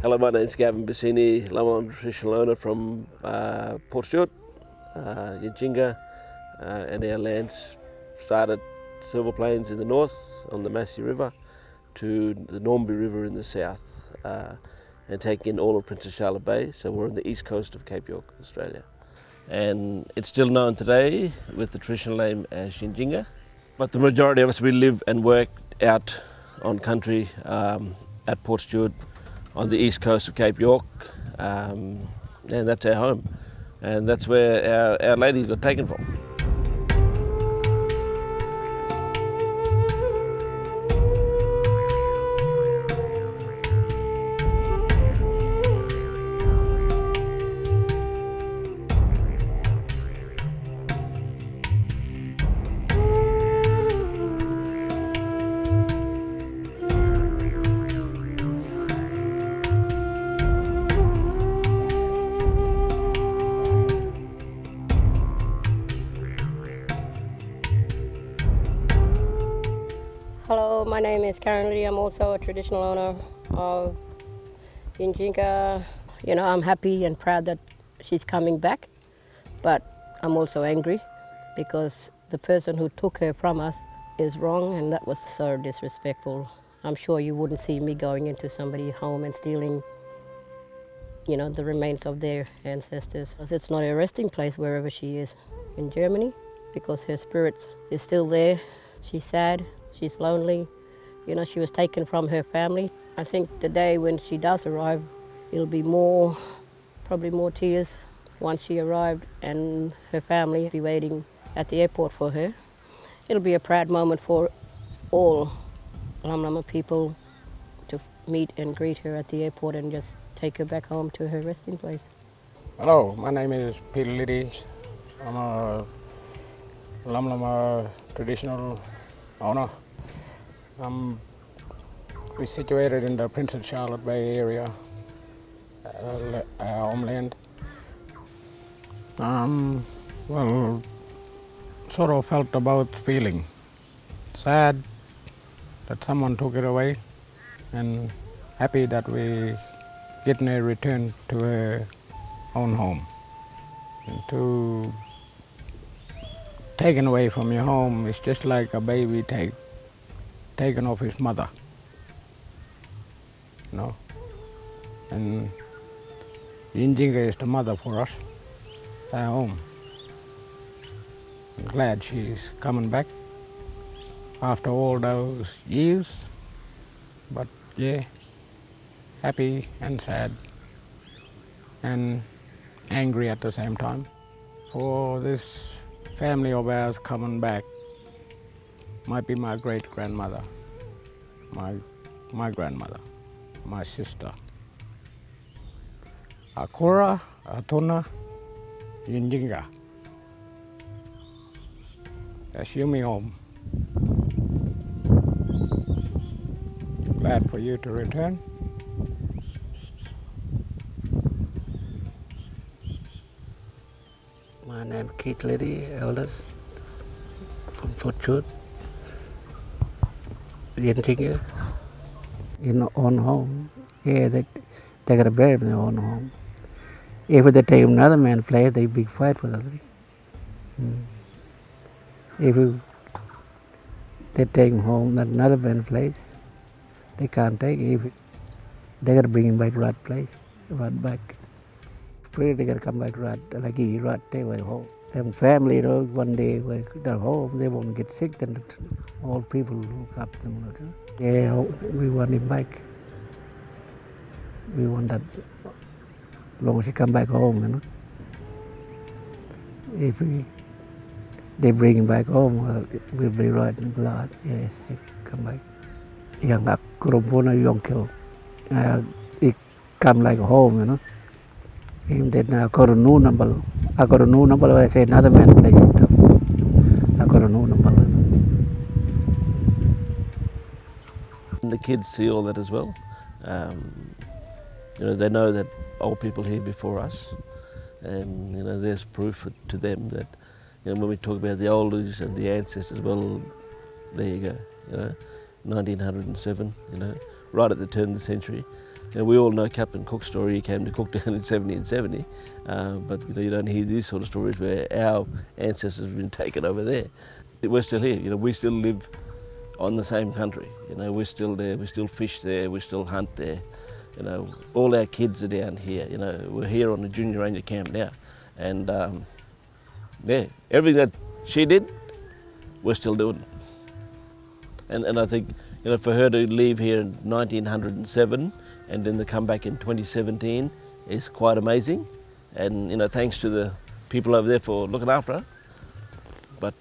Hello, my name's Gavin Bissini. Hello, I'm a traditional owner from Port Stuart, Yintjingga, and our lands started Silver Plains in the north on the Massey River to the Normanby River in the south, and taking in all of Princess Charlotte Bay, so we're on the east coast of Cape York, Australia. And it's still known today with the traditional name as Yintjingga, but the majority of us, we live and work out on country at Port Stuart on the east coast of Cape York, and that's our home, and that's where our lady got taken from. Hello, my name is Karen Lee. I'm also a traditional owner of Yintjingga. You know, I'm happy and proud that she's coming back, but I'm also angry because the person who took her from us is wrong, and that was so disrespectful. I'm sure you wouldn't see me going into somebody's home and stealing, you know, the remains of their ancestors. It's not a resting place wherever she is in Germany, because her spirit is still there. She's sad. She's lonely, you know, she was taken from her family. I think the day when she does arrive, it'll be more, probably more tears once she arrived and her family will be waiting at the airport for her. It'll be a proud moment for all Lamlama people to meet and greet her at the airport and just take her back home to her resting place. Hello, my name is Peter Liddy. I'm a Lamlama traditional owner. We're situated in the Princess Charlotte Bay area, our homeland. Well, sort of felt about feeling sad that someone took it away, and happy that we getting her returned to her own home. And to taken away from your home is just like a baby taken off his mother, you know. And Yintjingga is the mother for us, our home. I'm glad she's coming back after all those years, but yeah, happy and sad and angry at the same time. For this family of ours coming back might be my great-grandmother, my grandmother, my sister. Aakurru Yintjingga. That's you, me home. Glad for you to return. My name is Keith Liddy, elder from Fort Chute, Yintjingga. In their own home, yeah, they got to bury in their own home. If they take another man's place, they big fight for that. If they take him home, not another man's place, they can't take it. They got to bring him back right place, right back. They gotta come back right, like he right they way home. Them family, you know, one day when they're home, they won't get sick, then all people look up them. Yeah, we want him back. We want that as long as he come back home, you know. If they bring him back home, well, we'll be right in blood. Yes, he come back. Young Akurumpuna, young kill. He come like home, you know. And then I got a new number, I said another man plays it up. I got a new number. And the kids see all that as well. You know, they know that old people here before us, and you know, there's proof to them that, you know, when we talk about the oldies and the ancestors, well, there you go, you know, 1907, you know, right at the turn of the century. You know, we all know Captain Cook's story. He came to Cooktown in 1770, but you know, you don't hear these sort of stories where our ancestors have been taken over there. We're still here. You know, we still live on the same country. You know, we're still there. We still fish there. We still hunt there. You know, all our kids are down here. You know, we're here on the Junior Ranger camp now, and yeah, everything that she did, we're still doing. And I think, you know, for her to leave here in 1907 and then to come back in 2017 is quite amazing. And, you know, thanks to the people over there for looking after her. But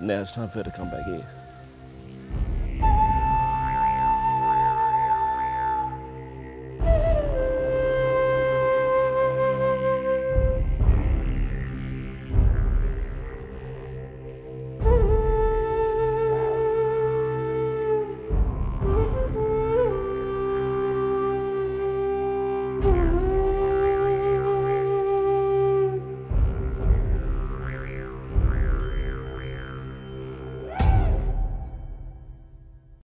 now it's time for her to come back here.